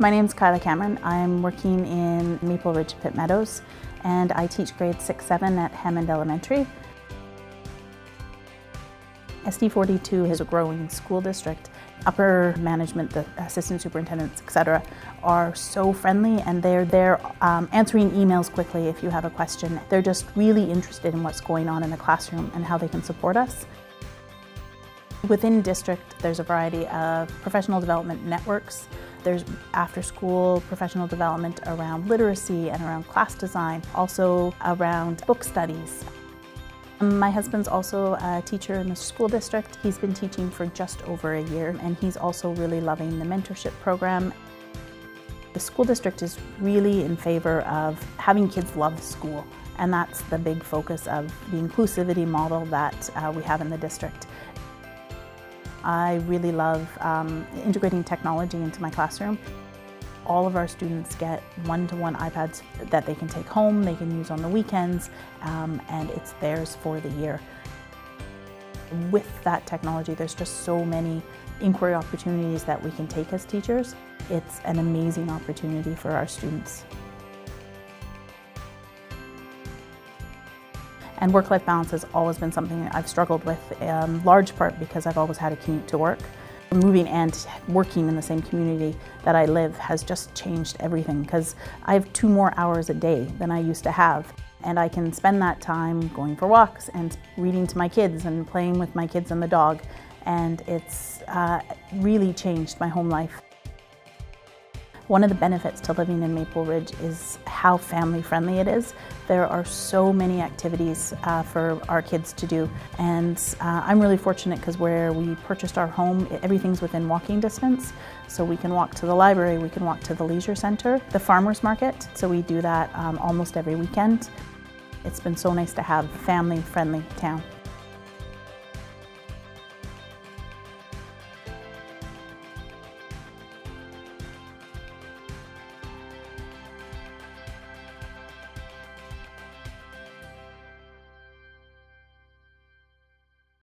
My name is Kyla Cameron. I'm working in Maple Ridge, Pitt Meadows, and I teach grades 6-7 at Hammond Elementary. SD42 is a growing school district. Upper management, the assistant superintendents, etc., are so friendly, and they're there answering emails quickly if you have a question. They're just really interested in what's going on in the classroom and how they can support us. Within district, there's a variety of professional development networks. There's after-school professional development around literacy and around class design, also around book studies. My husband's also a teacher in the school district. He's been teaching for just over a year, and he's also really loving the mentorship program. The school district is really in favor of having kids love school, and that's the big focus of the inclusivity model that we have in the district. I really love integrating technology into my classroom. All of our students get one-to-one iPads that they can take home, they can use on the weekends, and it's theirs for the year. With that technology, there's just so many inquiry opportunities that we can take as teachers. It's an amazing opportunity for our students. And work-life balance has always been something I've struggled with, in large part because I've always had a commute to work. Moving and working in the same community that I live has just changed everything, because I have 2 more hours a day than I used to have, and I can spend that time going for walks and reading to my kids and playing with my kids and the dog, and it's really changed my home life. One of the benefits to living in Maple Ridge is how family-friendly it is. There are so many activities for our kids to do, and I'm really fortunate because where we purchased our home, everything's within walking distance. So we can walk to the library, we can walk to the leisure center, the farmers market, so we do that almost every weekend. It's been so nice to have a family-friendly town.